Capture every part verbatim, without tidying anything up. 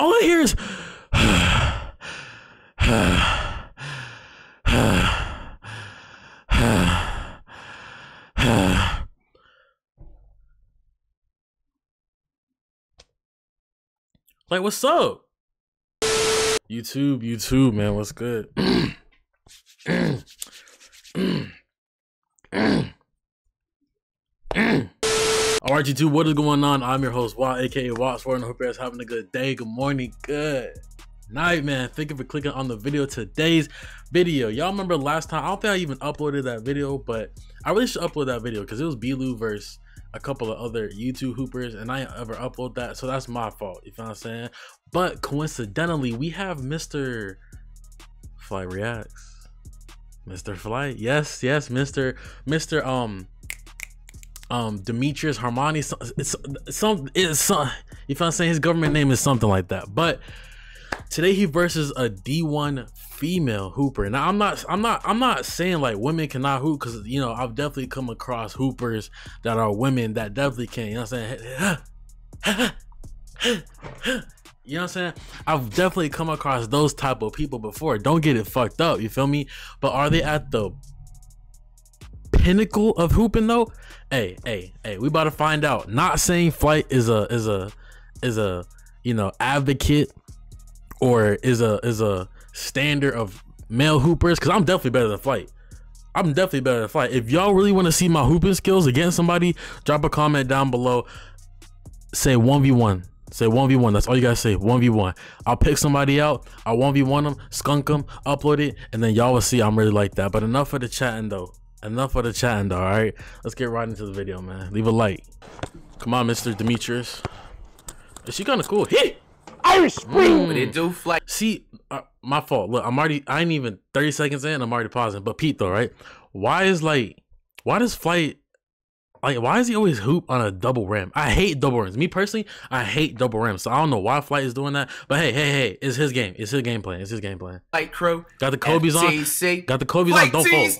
all I hear is like, what's up? YouTube, YouTube, man, what's good? All right, YouTube, what is going on? I'm your host, Watt, aka Wattsford, and I hope you guys are having a good day, good morning, good night, man. Thank you for clicking on the video. Today's video, y'all remember last time, I don't think I even uploaded that video, but I really should upload that video because it was B Lou versus a couple of other YouTube hoopers, and I ain't ever upload that, so that's my fault, you feel what I'm saying? But coincidentally, we have Mister Flight Reacts. Mister Flight, yes, yes, Mister Mister um um Demetrius Harmony, it's some is some, you feel what I'm saying? His government name is something like that. But today he versus a D one female hooper. Now I'm not I'm not I'm not saying like women cannot hoop, because you know I've definitely come across hoopers that are women that definitely can, you know what I'm saying? You know what I'm saying? I've definitely come across those type of people before. Don't get it fucked up, you feel me? But are they at the pinnacle of hooping though? Hey, hey, hey, we about to find out. Not saying Flight is a is a is a you know advocate or is a is a standard of male hoopers, because I'm definitely better than Flight. I'm definitely better than Flight. If y'all really want to see my hooping skills against somebody, drop a comment down below. Say one v one. Say one v one. That's all you guys say. one v one. I'll pick somebody out. I'll one v one them, skunk them, upload it, and then y'all will see I'm really like that. But enough of the chatting though. Enough of the chatting though, all right? Let's get right into the video, man. Leave a like. Come on, Mister Demetrius. Is she kind of cool? Hit it! Irish Spring! But it do fly. See, uh, my fault. Look, I'm already, I ain't even thirty seconds in, I'm already pausing. But Pete though, right? Why is like, why does Flight, like, why is he always hoop on a double rim? I hate double rims. Me personally, I hate double rims. So I don't know why Flight is doing that. But hey, hey, hey, it's his game. It's his game plan. It's his game plan. Flight crew. Got the Kobe's on. Got the Kobe's on. Don't fold.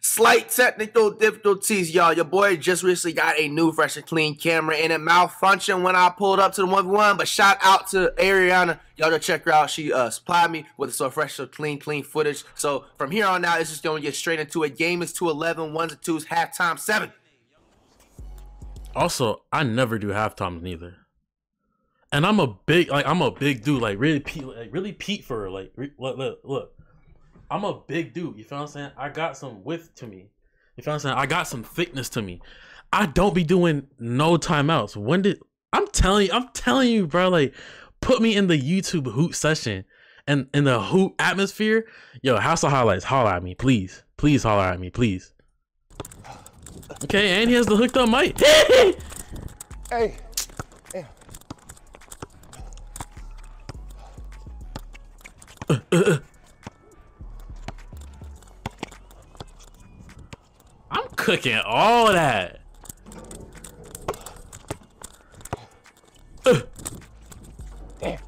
Slight technical difficulties, y'all. Your boy just recently got a new, fresh and clean camera, and it malfunctioned when I pulled up to the one v one. But shout out to Ariana. Y'all go check her out. She uh, supplied me with some fresh and clean, clean footage. So from here on out, it's just going to get straight into it. Game is two eleven, ones and twos, halftime seven. Also, I never do halftimes neither. And I'm a big, like, I'm a big dude. Like, really, Pete, like, really Pete for her. Like, look, look, look. I'm a big dude, you feel what I'm saying? I got some width to me. You feel what I'm saying? I got some thickness to me. I don't be doing no timeouts. When did I'm telling you, I'm telling you, bro, like put me in the YouTube hoop session and in the hoop atmosphere. Yo, House of Highlights, holler at me, please. Please holler at me, please. Okay, and he has the hooked up mic. Hey! Hey. Uh, uh, uh. Cooking all that. Ugh. Damn.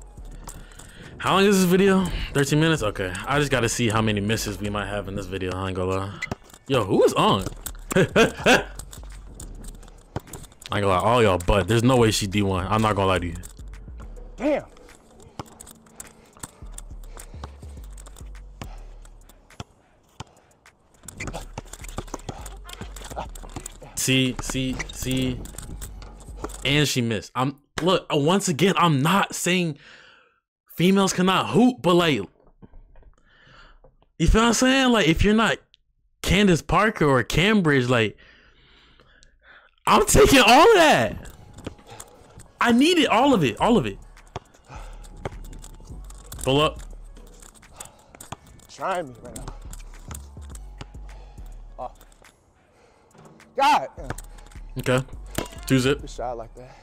How long is this video? thirteen minutes? Okay. I just gotta see how many misses we might have in this video. I ain't gonna lie. Yo, who is on? I ain't gonna lie, all y'all, but there's no way she D one. I'm not gonna lie to you. Damn. See, see, see, and she missed. I'm look once again. I'm not saying females cannot hoop, but like, you feel what I'm saying? Like, if you're not Candace Parker or Cambridge, like, I'm taking all of that. I need it, all of it, all of it. Pull up. Try me right now. God. Okay, two zip. Shot like that.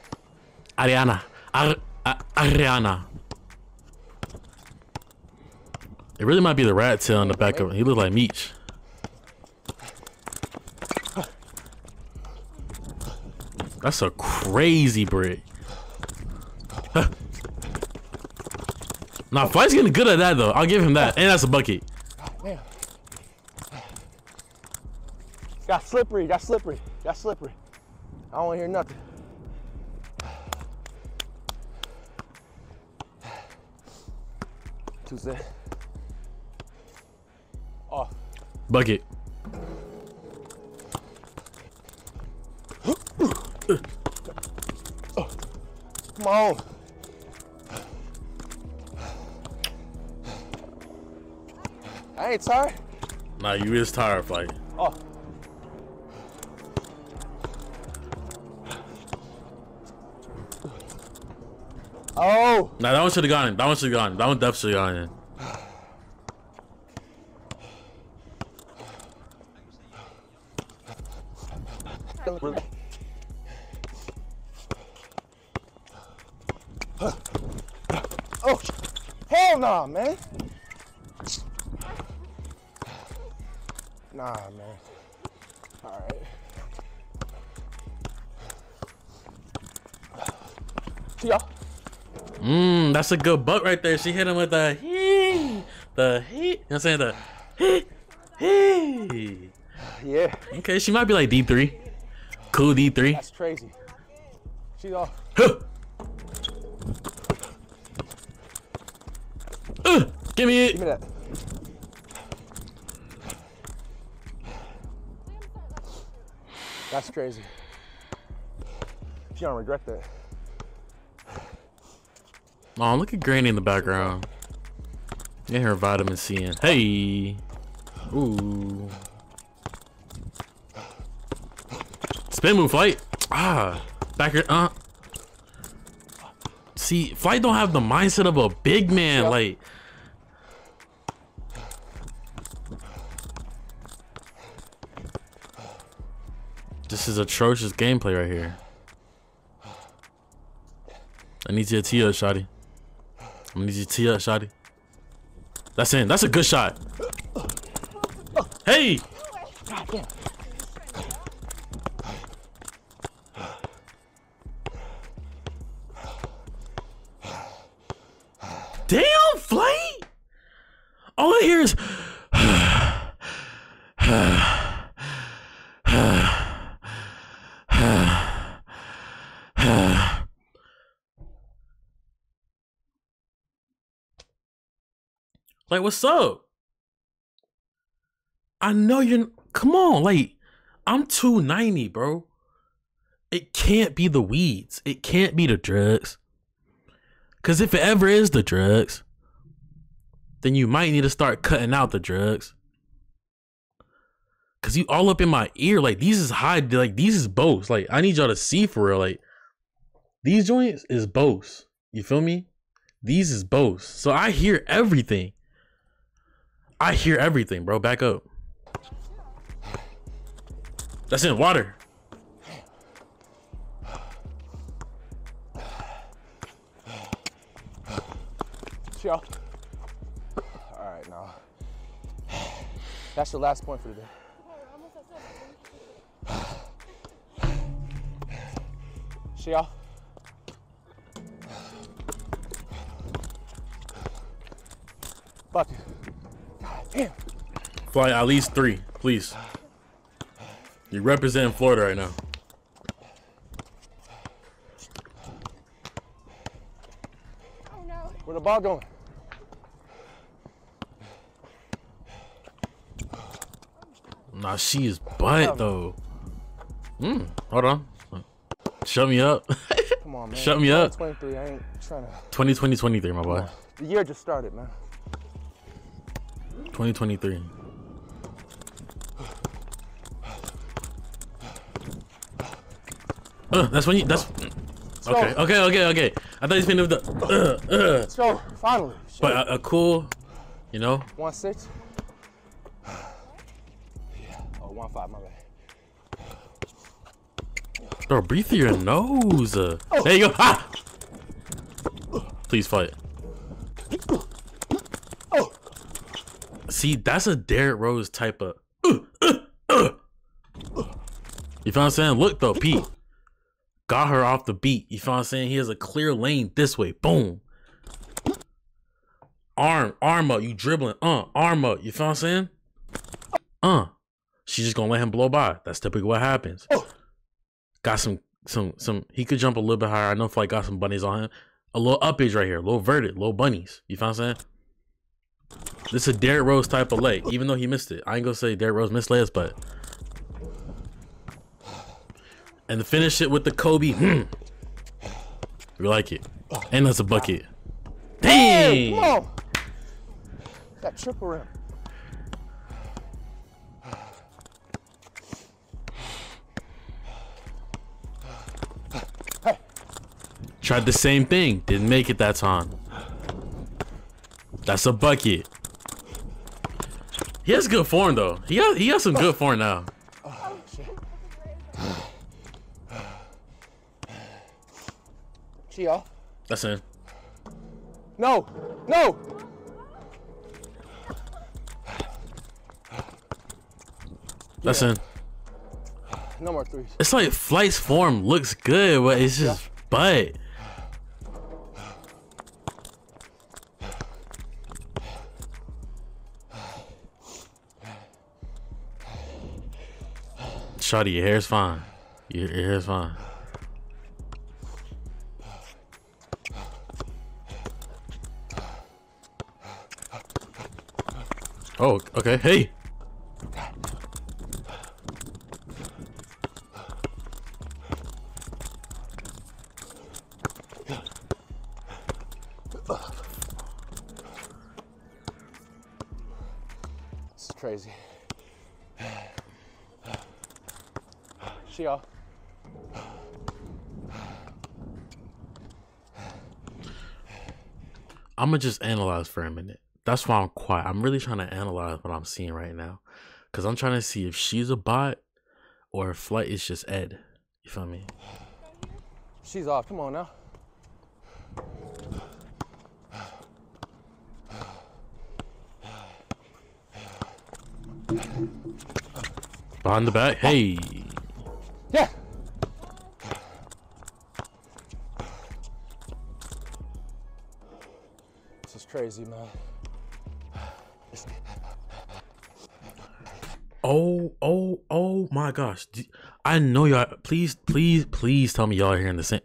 Ariana, Ar Ar Ariana. It really might be the rat tail on the back of him. He looked like Meech. That's a crazy break. Nah, Flight's getting good at that though. I'll give him that, and that's a bucket. Got slippery, got slippery, got slippery. I don't want to hear nothing. Tuesday. Oh. Bucket. Oh. Come on. I ain't tired. Nah, you is tired, Flight. Oh. Oh. Nah, that one should have gone in. That one should have gone in. That one definitely gone in. Oh, hell nah, man. Nah, man. All right. See y'all. Mmm, that's a good buck right there. She hit him with the hee, the hee. You know what I'm saying? The hee, hee. Yeah. Okay, she might be like D three. Cool D three. That's crazy. She's off. Huh. Uh, give me it. Give me that. That's crazy. She don't regret that. Oh, look at Granny in the background. Get her vitamin C in. Hey. Ooh. Spin move, Flight. Ah. Back her. Uh. See, Flight don't have the mindset of a big man. Yep. Like. This is atrocious gameplay right here. I need you to tee up, shawty. I need you to tee up, shawty. That's in. That's a good shot. Hey! God damn. Damn, Flight! All I hear is... Like, what's up? I know you're... Come on, like, I'm two ninety, bro. It can't be the weeds. It can't be the drugs. Because if it ever is the drugs, then you might need to start cutting out the drugs. Because you all up in my ear. Like, these is high. Like, these is boasts. Like, I need y'all to see for real. Like, these joints is boasts. You feel me? These is boasts. So I hear everything. I hear everything, bro. Back up. That's in water. Y'all. All right, now. That's the last point for today. See y'all. Fuck it. God damn. Fly at least three, please. You're representing Florida right now. Oh, no. Where the ball going? Nah, she is butt though. Hmm. Hold on. Shut me up. Come on, man. Shut me up. twenty-three. I ain't trying to. twenty twenty twenty-three, my boy. The year just started, man. twenty twenty-three. Uh, that's when you. That's. Okay. Okay. Okay. Okay. I thought he's been with the. Uh, uh. Let's go. Finally. Shit. But a, a cool, you know. One six. Yeah. Oh, one five. My bad. Bro, breathe through your nose. Uh, oh. There you go. Ah! Please fight. See, that's a Derrick Rose type of. Uh, uh, uh. You feel what I'm saying? Look though, Pete got her off the beat. You feel what I'm saying? He has a clear lane this way. Boom. Arm, arm up. You dribbling. Uh, arm up. You feel what I'm saying? Uh, she's just gonna let him blow by. That's typically what happens. Got some, some, some. He could jump a little bit higher. I know Flight got some bunnies on him. A little uppage right here. A little verted. Little bunnies. You feel what I'm saying? This is a Derrick Rose type of lay, even though he missed it. I ain't gonna say Derrick Rose missed layups, but and to finish it with the Kobe, hmm. we like it. And that's a bucket. Dang! Damn, that triple rim. Tried the same thing, didn't make it that time. That's a bucket. He has good form though. He got he got some good form now. Oh, she off. That's him. No, no. That's yeah. him. No more threes. It's like Flight's form looks good, but it's just yeah. but. Shawty, your hair's fine. Your, your hair's fine. Oh, okay. Hey. It's crazy. See y'all. I'ma just analyze for a minute. That's why I'm quiet. I'm really trying to analyze what I'm seeing right now, cause I'm trying to see if she's a bot or if Flight is just Ed. You feel me? She's off. Come on now. Behind the back. Hey. Yeah. This is crazy, man. Oh, oh, oh my gosh. I know y'all. Please, please, please tell me y'all are hearing the same.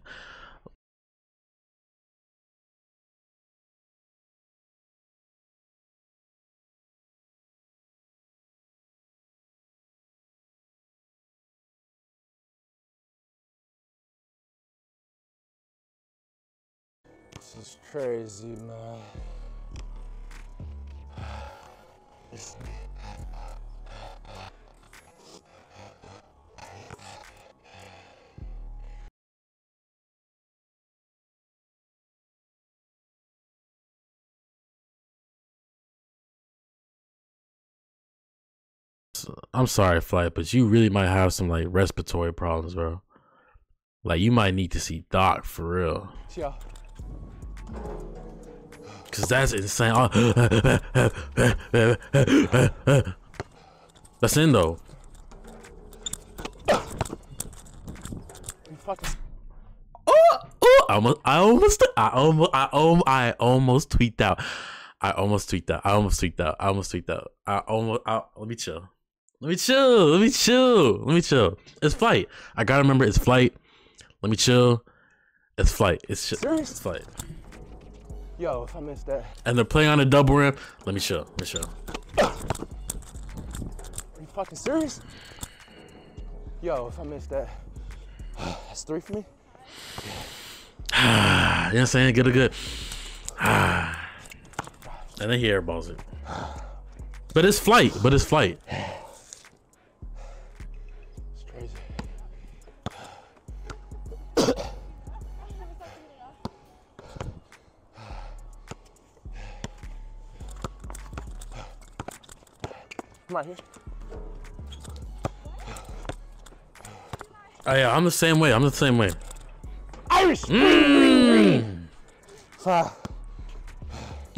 This is crazy, man. This I'm sorry, Flight, but you really might have some like respiratory problems, bro. Like you might need to see Doc for real. Yeah. Cause that's insane. That's in though. Oh, oh, I almost, I almost, I almost, I almost, I almost tweaked out. I almost tweaked out. I almost tweaked out. I almost tweaked out. I almost. I, let me chill. Let me chill. Let me chill. Let me chill. It's Flight. I gotta remember it's Flight. Let me chill. It's Flight. It's just it's Flight. Yo, if I missed that. And they're playing on a double rim. Let me show. Let me show. Are you fucking serious? Yo, if I missed that. That's three for me? You know what I'm saying? Good or good. And then he airballs it. But it's Flight. But it's Flight. It's crazy. Right here. Oh, yeah, I'm the same way. I'm the same way. Irish. Mm.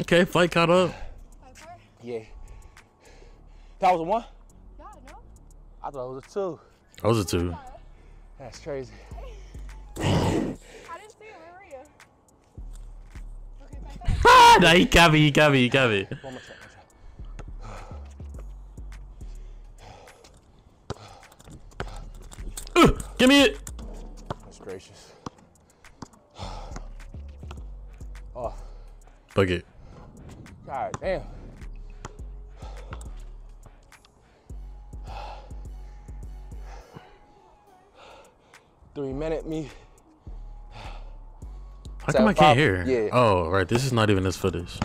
Okay, Flight caught up. Yeah. That was a one? Yeah, no. I thought it was a two. That was a two. That's crazy. I didn't see it. Where were you? Okay, back up. No, he got me. He got me. He got me. One more time. Give me it. That's gracious. Oh. Bug it. God damn. three minute me. How come I can't hear? Yeah. Oh, right. This is not even this footage.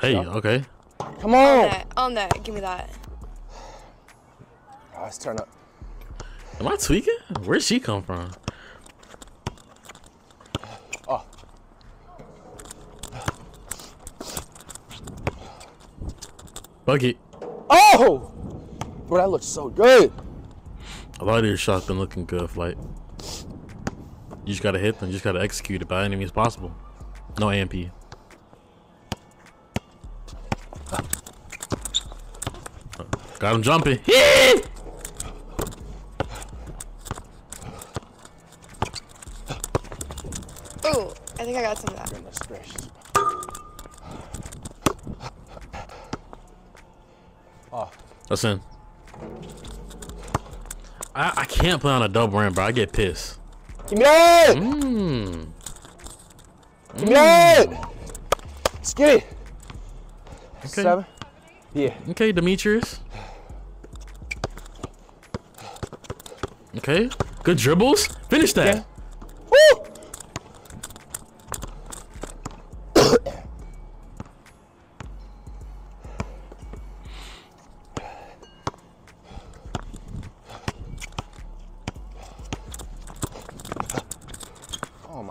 Hey, okay. Come on. On that. On that. Give me that. Oh, let's turn up. Am I tweaking? Where'd she come from? Oh. Bucket. Oh! Bro, that looks so good. A lot of your shots been looking good, Flight. You just gotta hit them. You just gotta execute it by any means possible. No A M P. Uh, got him jumping. Oh, I think I got some of that. Goodness gracious. Oh. That's in. I, I can't play on a double rim, bro. I get pissed. Give me that! Mm. Give me mm. that! Let's get it! Okay. Seven? Yeah. Okay, Demetrius. Okay. Good dribbles. Finish that. Okay. Woo!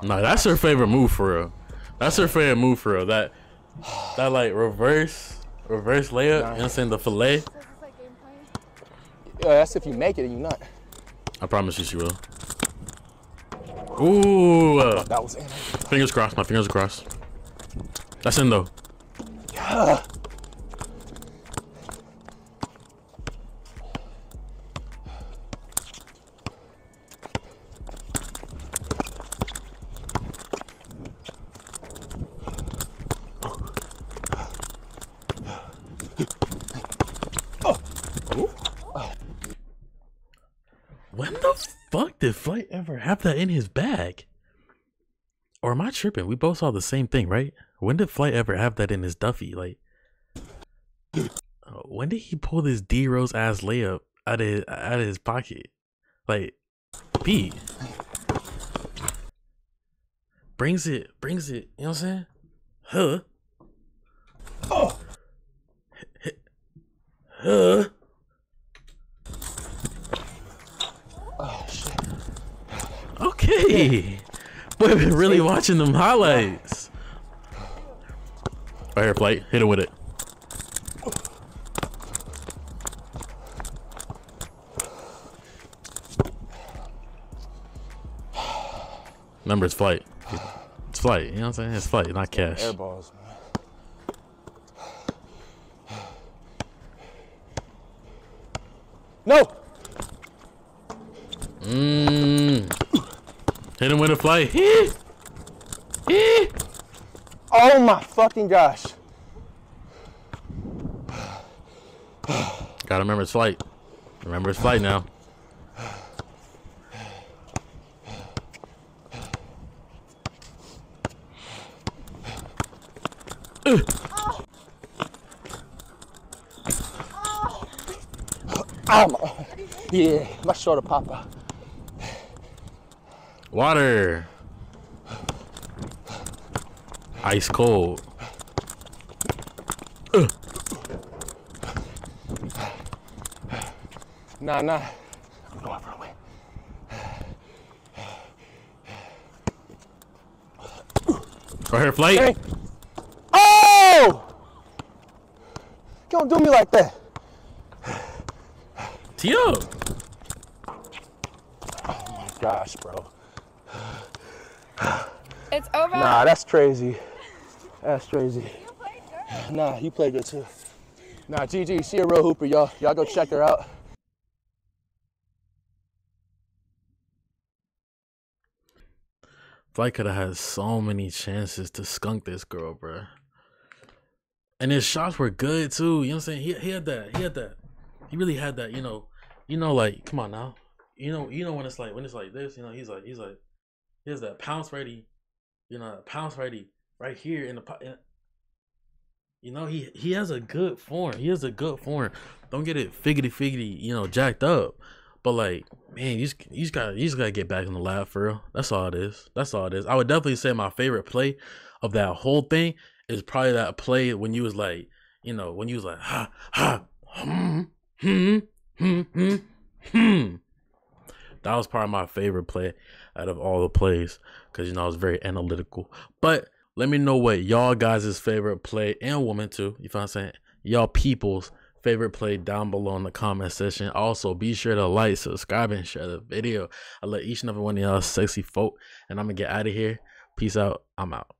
Nah, that's her favorite move for real. That's her favorite move for real. That, that like reverse, reverse layup. Nah. You know what I'm saying? The fillet. So like game play? Uh, that's if you make it and you not. I promise you she will. Ooh. Uh, that was in. Fingers crossed. My fingers are crossed. That's in though. Yeah. When the fuck did Flight ever have that in his bag? Or am I tripping? We both saw the same thing, right? When did Flight ever have that in his Duffy? Like, when did he pull this D Rose ass layup out of his, out of his pocket? Like, Pete brings it, brings it. You know what I'm saying? Huh? Oh. Huh? Oh shit. Okay. Yeah. Boy, I've been really watching them highlights. Right here, Flight. Hit it with it. Remember, it's Flight. It's Flight. You know what I'm saying? It's Flight, not Cash. Airballs, man. No. Mm. Hit him with a Flight. Oh my fucking gosh. Gotta remember his Flight. Remember his Flight now. Uh. Oh my. Yeah, my shoulder pop out. Water. Ice cold. Uh. Nah, nah. I'm going for a win. Right here, Flight. Hey. Oh! Don't do me like that. Yo. Oh my gosh, bro. It's over. Nah, that's crazy. That's crazy. You played good. Nah, you played good too. Nah, G G, she a real hooper, y'all. Y'all go check her out. Flight could have had so many chances to skunk this girl, bro. And his shots were good too. You know what I'm saying? He, he had that. He had that. He really had that, you know, you know, like, come on now, you know, you know when it's like, when it's like this, you know, he's like, he's like, he has that pounce ready, you know, pounce ready right here in the, in, you know, he he has a good form, he has a good form. Don't get it figgity figgity, you know, jacked up, But like, man, you just, you just gotta, you just gotta get back in the lab for real. That's all it is. That's all it is. I would definitely say my favorite play of that whole thing is probably that play when you was like, you know, when you was like, ha ha, hmm, hmm, hmm, hmm, hmm. That was probably my favorite play out of all the plays because, you know, I was very analytical. But let me know what y'all guys' favorite play, and woman too, you feel what I'm saying? Y'all people's favorite play down below in the comment section. Also, be sure to like, subscribe, and share the video. I love each and every one of y'all sexy folk. And I'm going to get out of here. Peace out. I'm out.